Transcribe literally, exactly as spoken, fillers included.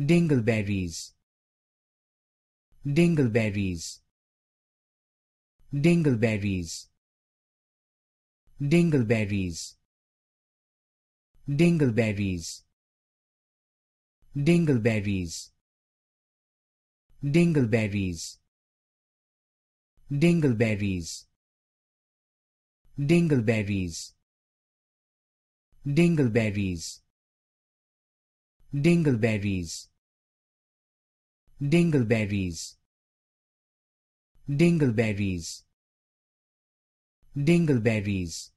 Dingleberries, Dingleberries, Dingleberries, Dingleberries, Dingleberries, Dingleberries, Dingleberries, Dingleberries, Dingleberries, Dingleberries, Dingleberries, Dingleberries, Dingleberries, Dingleberries,